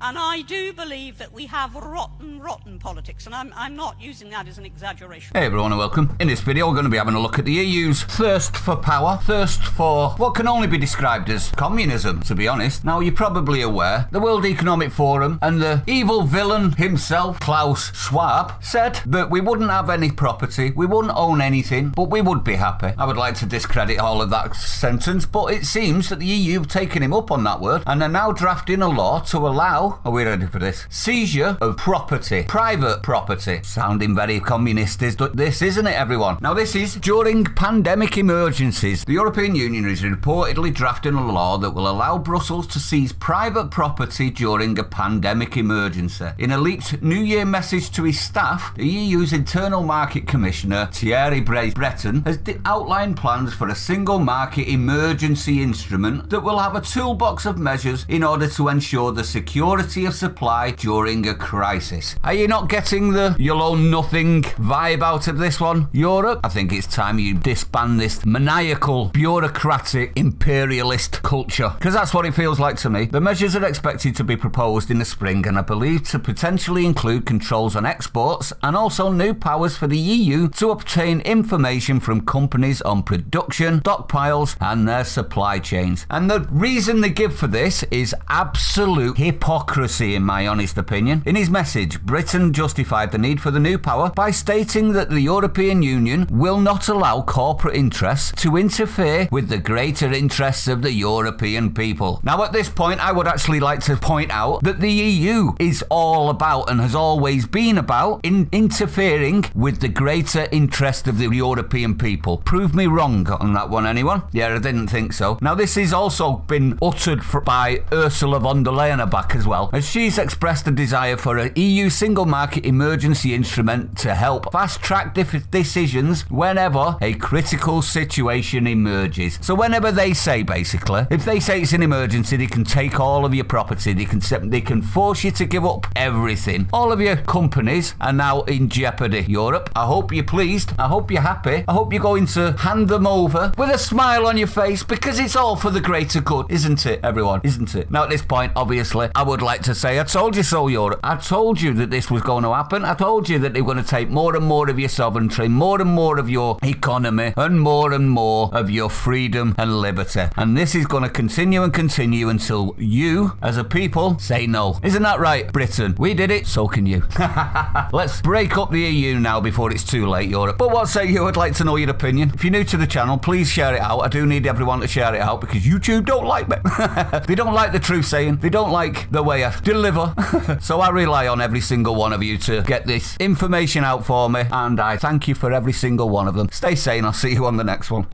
And I do believe that we have rotten politics, and I'm not using that as an exaggeration. Hey everyone and welcome. In this video we're going to be having a look at the EU's thirst for power, thirst for what can only be described as communism, to be honest. Now you're probably aware, the World Economic Forum and the evil villain himself, Klaus Schwab, said that we wouldn't have any property, we wouldn't own anything, but we would be happy. I would like to discredit all of that sentence, but it seems that the EU have taken him up on that word and are now drafting a law to allow, are we ready for this? Seizure of property. Private property. Sounding very communist is this, isn't it, everyone? Now, this is during pandemic emergencies. The European Union is reportedly drafting a law that will allow Brussels to seize private property during a pandemic emergency. In a leaked New Year message to his staff, the EU's Internal Market Commissioner, Thierry Breton, has outlined plans for a single market emergency instrument that will have a toolbox of measures in order to ensure the security of supply during a crisis. Are you not getting the you'll own nothing vibe out of this one, Europe? I think it's time you disband this maniacal, bureaucratic, imperialist culture, because that's what it feels like to me. The measures are expected to be proposed in the spring and are believed to potentially include controls on exports and also new powers for the EU to obtain information from companies on production, stockpiles and their supply chains. And the reason they give for this is absolute hypocrisy. In my honest opinion. In his message, Britain justified the need for the new power by stating that the European Union will not allow corporate interests to interfere with the greater interests of the European people. Now at this point I would actually like to point out that the EU is all about and has always been about interfering with the greater interest of the European people. Prove me wrong on that one, anyone? Yeah, I didn't think so. Now this has also been uttered by Ursula von der Leyen back as well, as she's expressed a desire for an EU single market emergency instrument to help fast-track decisions whenever a critical situation emerges. So whenever they say, basically, if they say it's an emergency, they can take all of your property, they can force you to give up everything. All of your companies are now in jeopardy, Europe. I hope you're pleased, I hope you're happy, I hope you're going to hand them over with a smile on your face, because it's all for the greater good, isn't it, everyone? Isn't it? Now at this point, obviously, I would like to say, I told you so, Europe. I told you that this was going to happen. I told you that they were going to take more and more of your sovereignty, more and more of your economy, and more of your freedom and liberty. And this is going to continue and continue until you, as a people, say no. Isn't that right, Britain? We did it, so can you. Let's break up the EU now before it's too late, Europe. But what say you? I'd like to know your opinion. If you're new to the channel, please share it out. I do need everyone to share it out because YouTube don't like me. They don't like the truth saying. They don't like the way I deliver. So I rely on every single one of you to get this information out for me, and I thank you for every single one of them. Stay sane, I'll see you on the next one.